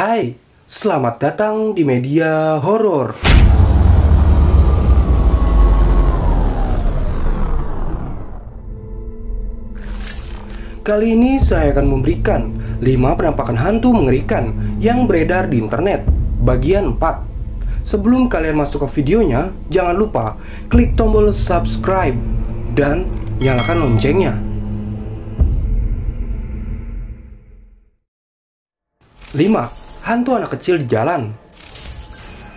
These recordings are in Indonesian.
Hai, selamat datang di media horor. Kali ini saya akan memberikan 5 penampakan hantu mengerikan yang beredar di internet, bagian 4. Sebelum kalian masuk ke videonya, jangan lupa klik tombol subscribe dan nyalakan loncengnya. 5. Hantu anak kecil di jalan.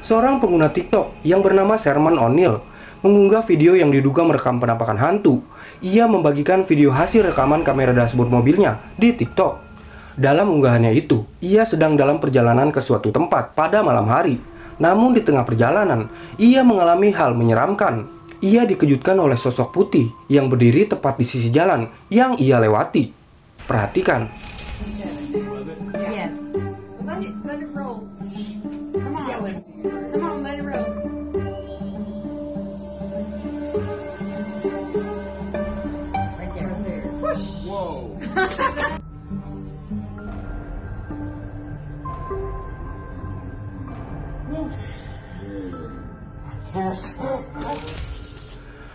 Seorang pengguna TikTok yang bernama Sherman O'Neill mengunggah video yang diduga merekam penampakan hantu. Ia membagikan video hasil rekaman kamera dashboard mobilnya di TikTok. Dalam unggahannya itu, ia sedang dalam perjalanan ke suatu tempat pada malam hari. Namun di tengah perjalanan, ia mengalami hal menyeramkan. Ia dikejutkan oleh sosok putih yang berdiri tepat di sisi jalan yang ia lewati. Perhatikan.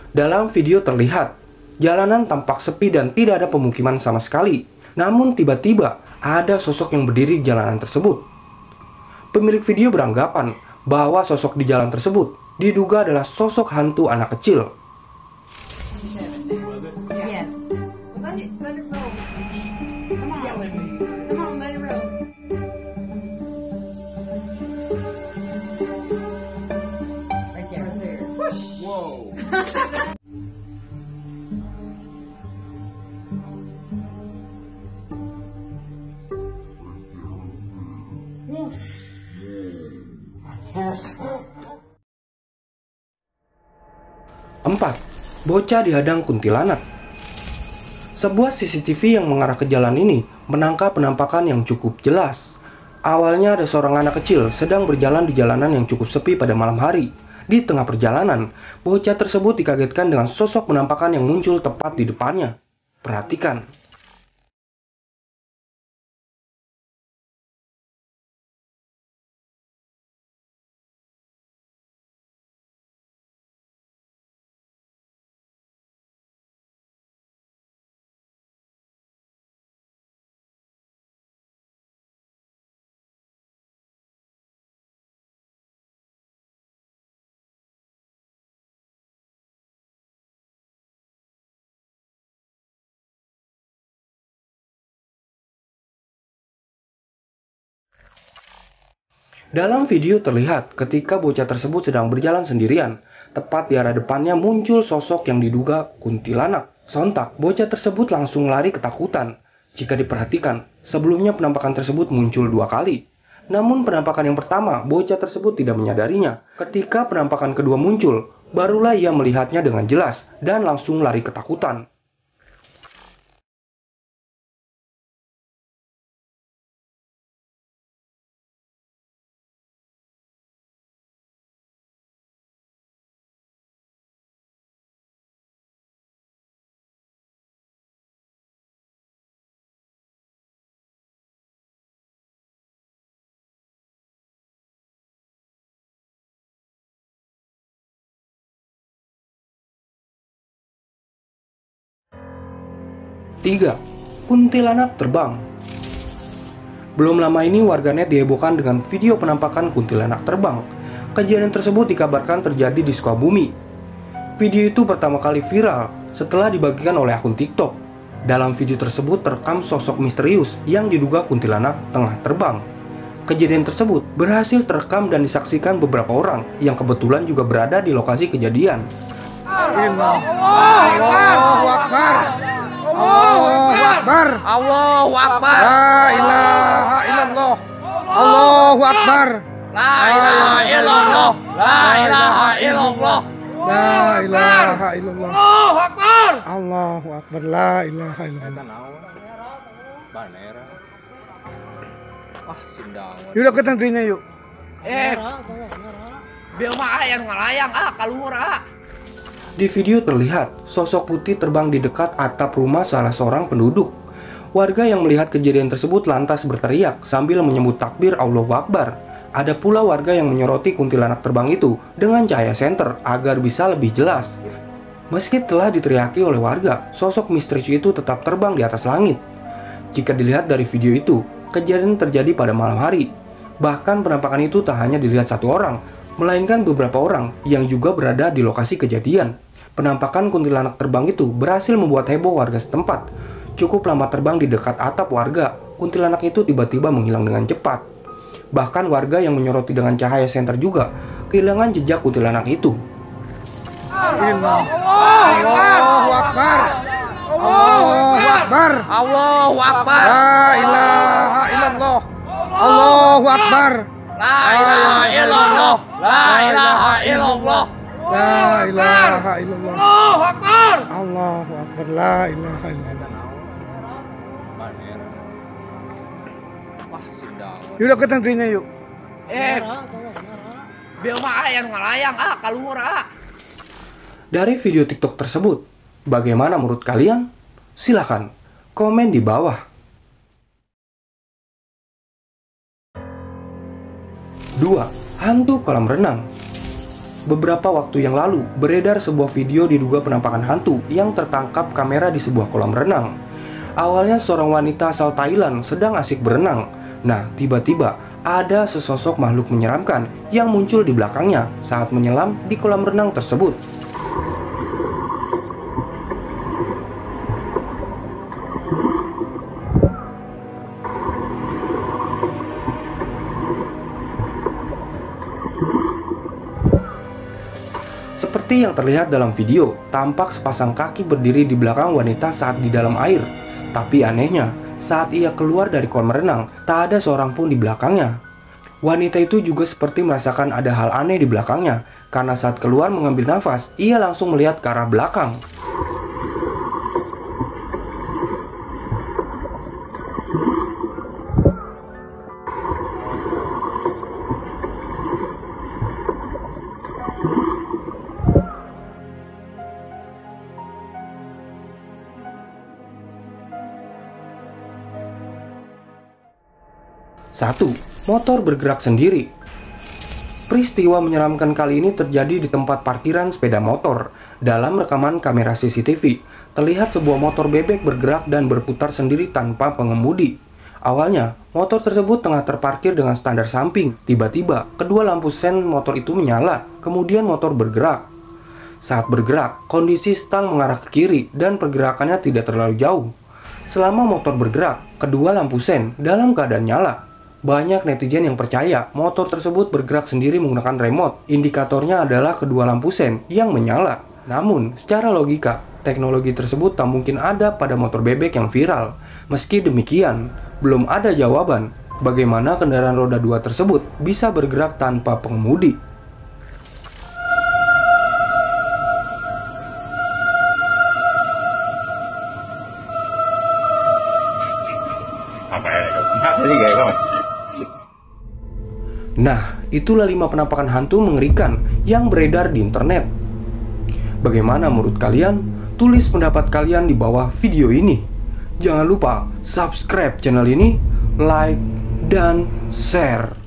Dalam video terlihat, jalanan tampak sepi dan tidak ada pemukiman sama sekali. Namun tiba-tiba ada sosok yang berdiri di jalanan tersebut. Pemilik video beranggapan bahwa sosok di jalan tersebut diduga adalah sosok hantu anak kecil. Empat, bocah dihadang kuntilanak. Sebuah CCTV yang mengarah ke jalan ini menangkap penampakan yang cukup jelas. Awalnya ada seorang anak kecil sedang berjalan di jalanan yang cukup sepi pada malam hari. Di tengah perjalanan, bocah tersebut dikagetkan dengan sosok penampakan yang muncul tepat di depannya. Perhatikan. Dalam video terlihat ketika bocah tersebut sedang berjalan sendirian, tepat di arah depannya muncul sosok yang diduga kuntilanak. Sontak, bocah tersebut langsung lari ketakutan. Jika diperhatikan, sebelumnya penampakan tersebut muncul 2 kali. Namun penampakan yang pertama, bocah tersebut tidak menyadarinya. Ketika penampakan kedua muncul, barulah ia melihatnya dengan jelas dan langsung lari ketakutan. 3. Kuntilanak terbang. Belum lama ini warganet dihebohkan dengan video penampakan kuntilanak terbang. Kejadian tersebut dikabarkan terjadi di Sukabumi. Video itu pertama kali viral setelah dibagikan oleh akun TikTok. Dalam video tersebut terekam sosok misterius yang diduga kuntilanak tengah terbang. Kejadian tersebut berhasil terekam dan disaksikan beberapa orang yang kebetulan juga berada di lokasi kejadian. Allahu Akbar. Allahu Akbar. Allahu Akbar. La ilaha illallah. Allahu Akbar. La ilaha illallah. La ilaha illallah. La ilaha illallah. Allahu Akbar. Allahu Akbar. La ilaha illallah. Banera. Wah, sindang. Yuk ke tentunya yuk. Biar mah yang ngalayang kaluhur Di video terlihat, sosok putih terbang di dekat atap rumah salah seorang penduduk. Warga yang melihat kejadian tersebut lantas berteriak sambil menyebut takbir Allahu Akbar. Ada pula warga yang menyoroti kuntilanak terbang itu dengan cahaya senter agar bisa lebih jelas. Meski telah diteriaki oleh warga, sosok misterius itu tetap terbang di atas langit. Jika dilihat dari video itu, kejadian terjadi pada malam hari. Bahkan penampakan itu tak hanya dilihat satu orang, melainkan beberapa orang yang juga berada di lokasi kejadian. Penampakan kuntilanak terbang itu berhasil membuat heboh warga setempat. Cukup lama terbang di dekat atap warga, kuntilanak itu tiba-tiba menghilang dengan cepat. Bahkan warga yang menyoroti dengan cahaya senter juga kehilangan jejak kuntilanak itu. Allahu Akbar. Allahu Akbar. Allahu Akbar. La ilaha illallah. Allahu Akbar. La ilaha illallah. La ilaha illallah. La ilaha illallah. Allahu Akbar. Allahu Akbar. La ilaha illallah. Yaudah ketentrinya yuk. Biar yang ngalayang kalumur Dari video TikTok tersebut, bagaimana menurut kalian? Silakan komen di bawah. Dua, hantu kolam renang. Beberapa waktu yang lalu, beredar sebuah video diduga penampakan hantu yang tertangkap kamera di sebuah kolam renang. Awalnya seorang wanita asal Thailand sedang asik berenang. Nah, tiba-tiba ada sesosok makhluk menyeramkan yang muncul di belakangnya saat menyelam di kolam renang tersebut. Seperti yang terlihat dalam video, tampak sepasang kaki berdiri di belakang wanita saat di dalam air. Tapi anehnya, saat ia keluar dari kolam renang, tak ada seorang pun di belakangnya. Wanita itu juga seperti merasakan ada hal aneh di belakangnya, karena saat keluar mengambil nafas, ia langsung melihat ke arah belakang. Satu, motor bergerak sendiri. Peristiwa menyeramkan kali ini terjadi di tempat parkiran sepeda motor. Dalam rekaman kamera CCTV, terlihat sebuah motor bebek bergerak dan berputar sendiri tanpa pengemudi. Awalnya, motor tersebut tengah terparkir dengan standar samping. Tiba-tiba, kedua lampu sen motor itu menyala, kemudian motor bergerak. Saat bergerak, kondisi stang mengarah ke kiri dan pergerakannya tidak terlalu jauh. Selama motor bergerak, kedua lampu sen dalam keadaan nyala. Banyak netizen yang percaya motor tersebut bergerak sendiri menggunakan remote. Indikatornya adalah kedua lampu sen yang menyala. Namun, secara logika, teknologi tersebut tak mungkin ada pada motor bebek yang viral. Meski demikian, belum ada jawaban bagaimana kendaraan roda 2 tersebut bisa bergerak tanpa pengemudi. 3. Nah, itulah 5 penampakan hantu mengerikan yang beredar di internet. Bagaimana menurut kalian? Tulis pendapat kalian di bawah video ini. Jangan lupa subscribe channel ini, like, dan share.